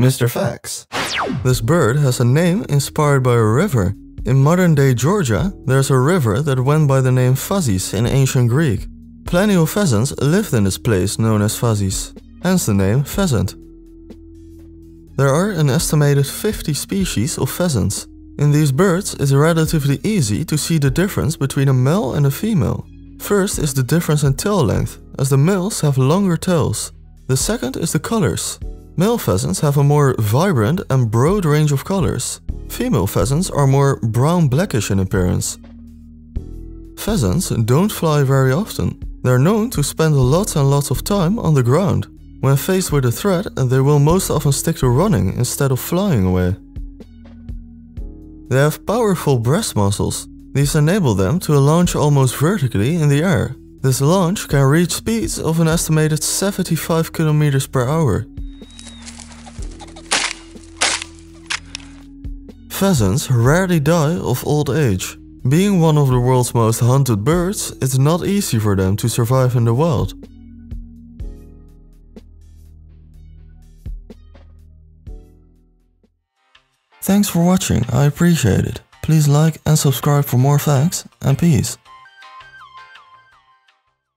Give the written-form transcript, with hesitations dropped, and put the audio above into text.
Mr. Facts. This bird has a name inspired by a river. In modern-day Georgia, there's a river that went by the name Phasis in ancient Greek. Plenty of pheasants lived in this place known as Phasis, hence the name pheasant. There are an estimated 50 species of pheasants. In these birds, it's relatively easy to see the difference between a male and a female. First is the difference in tail length, as the males have longer tails. The second is the colors. Male pheasants have a more vibrant and broad range of colors. Female pheasants are more brown-blackish in appearance. Pheasants don't fly very often. They're known to spend lots and lots of time on the ground. When faced with a threat, they will most often stick to running instead of flying away. They have powerful breast muscles. These enable them to launch almost vertically in the air. This launch can reach speeds of an estimated 75 kilometers per hour. Pheasants rarely die of old age. Being one of the world's most hunted birds, it's not easy for them to survive in the wild. Thanks for watching, I appreciate it. Please like and subscribe for more facts, and peace.